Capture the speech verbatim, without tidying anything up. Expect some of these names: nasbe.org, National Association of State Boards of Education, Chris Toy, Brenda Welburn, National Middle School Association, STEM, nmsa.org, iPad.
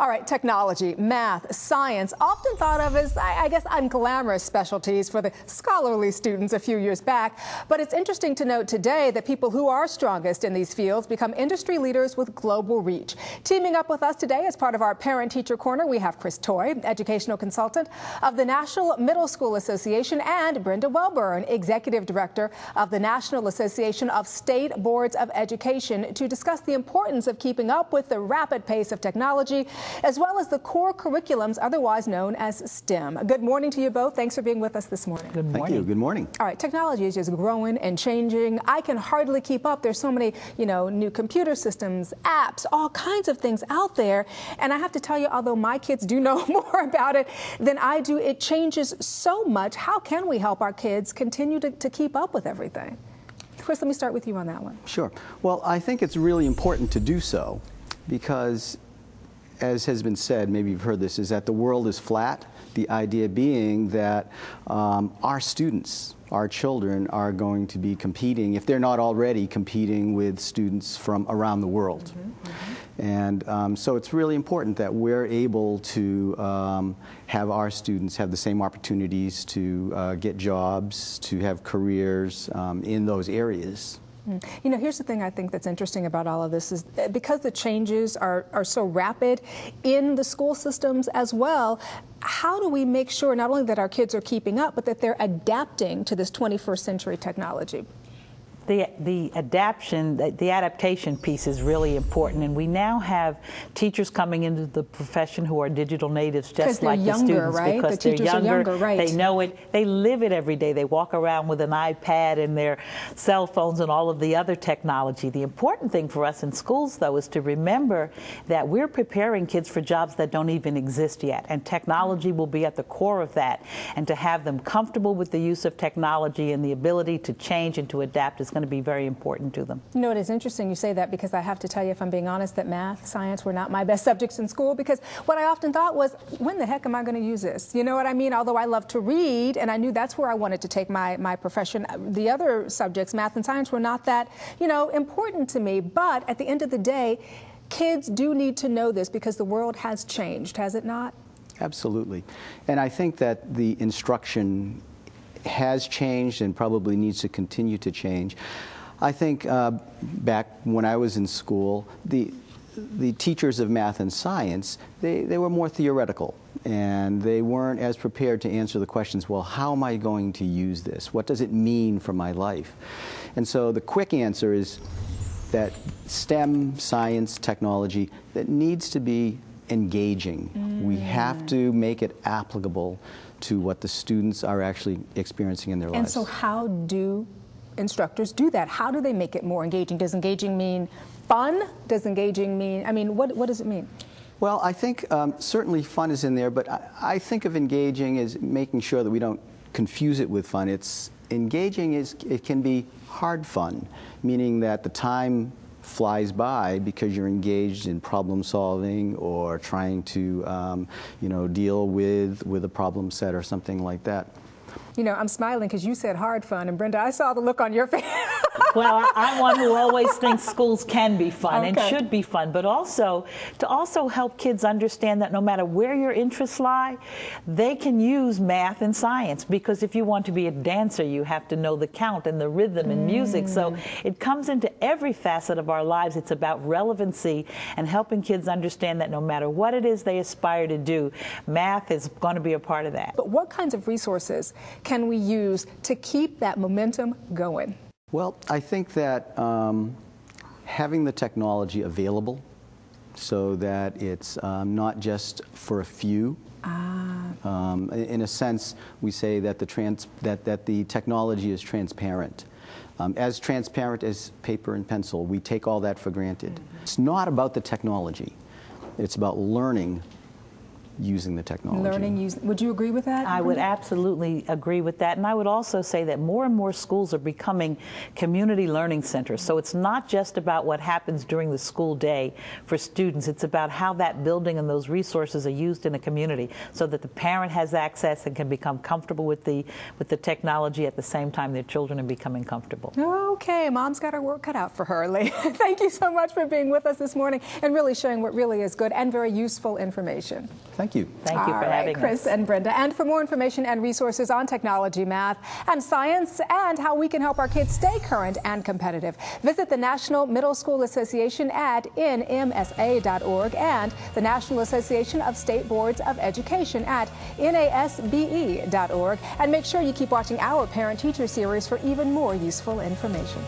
All right, technology, math, science, often thought of as, I guess, unglamorous specialties for the scholarly students a few years back. But it's interesting to note today that people who are strongest in these fields become industry leaders with global reach. Teaming up with us today as part of our Parent Teacher Corner, we have Chris Toy, Educational Consultant of the National Middle School Association, and Brenda Welburn, Executive Director of the National Association of State Boards of Education, to discuss the importance of keeping up with the rapid pace of technology, as well as the core curriculums otherwise known as STEM. Good morning to you both. Thanks for being with us this morning. Good morning. Thank you. Good morning. All right, technology is just growing and changing. I can hardly keep up. There's so many, you know, new computer systems, apps, all kinds of things out there. And I have to tell you, although my kids do know more about it than I do, it changes so much. How can we help our kids continue to, to keep up with everything? Chris, let me start with you on that one. Sure. Well, I think it's really important to do so because, as has been said, maybe you've heard this, is that the world is flat. The idea being that um, our students, our children, are going to be competing, if they're not already competing, with students from around the world. Mm-hmm, mm-hmm. And um, so it's really important that we're able to um, have our students have the same opportunities to uh, get jobs, to have careers um, in those areas. You know, here's the thing I think that's interesting about all of this is because the changes are, are so rapid in the school systems as well, how do we make sure not only that our kids are keeping up, but that they're adapting to this twenty-first century technology? The, the adaptation, the, the adaptation piece is really important, and we now have teachers coming into the profession who are digital natives, just like the younger, students, right? Because the they're younger, are younger right. They know it, they live it every day. They walk around with an iPad and their cell phones and all of the other technology. The important thing for us in schools, though, is to remember that we're preparing kids for jobs that don't even exist yet, and technology will be at the core of that. And to have them comfortable with the use of technology and the ability to change and to adapt is going to be very important to them. You know, it is interesting you say that, because I have to tell you, if I'm being honest, that math, science were not my best subjects in school, because what I often thought was, when the heck am I going to use this? You know what I mean? Although I love to read, and I knew that's where I wanted to take my, my profession, the other subjects, math and science, were not that, you know, important to me. But at the end of the day, kids do need to know this, because the world has changed, has it not? Absolutely. And I think that the instruction has changed and probably needs to continue to change. I think uh, back when I was in school, the the teachers of math and science, they, they were more theoretical, and they weren't as prepared to answer the questions, well, how am I going to use this? What does it mean for my life? And so the quick answer is that STEM, science, technology, that needs to be engaging. Mm. We have to make it applicable to what the students are actually experiencing in their lives. And so how do instructors do that? How do they make it more engaging? Does engaging mean fun? Does engaging mean, I mean, what, what does it mean? Well, I think um, certainly fun is in there, but I, I think of engaging as making sure that we don't confuse it with fun. It's engaging is, it can be hard fun, meaning that the time flies by because you're engaged in problem solving or trying to, um, you know, deal with with a problem set or something like that. You know, I'm smiling because you said hard fun, and Brenda, I saw the look on your face. Well, I'm one who always thinks schools can be fun, okay, and should be fun, but also to also help kids understand that no matter where your interests lie, they can use math and science, because if you want to be a dancer, you have to know the count and the rhythm and mm. music. So it comes into every facet of our lives. It's about relevancy and helping kids understand that no matter what it is they aspire to do, math is going to be a part of that. But what kinds of resources can we use to keep that momentum going? Well, I think that um, having the technology available so that it's um, not just for a few. Ah. Um, in a sense, we say that the, trans that, that the technology is transparent. Um, as transparent as paper and pencil, we take all that for granted. Mm-hmm. It's not about the technology. It's about learning using the technology. Learning, use, would you agree with that? I would absolutely agree with that. And I would also say that more and more schools are becoming community learning centers. So it's not just about what happens during the school day for students. It's about how that building and those resources are used in a community so that the parent has access and can become comfortable with the, with the technology at the same time their children are becoming comfortable. Okay, Mom's got her work cut out for her. Thank you so much for being with us this morning and really showing what really is good and very useful information. Thank you. Thank you for having us. Chris and Brenda. And for more information and resources on technology, math, and science, and how we can help our kids stay current and competitive, visit the National Middle School Association at N M S A dot org and the National Association of State Boards of Education at N A S B E dot org. And make sure you keep watching our Parent Teacher Series for even more useful information.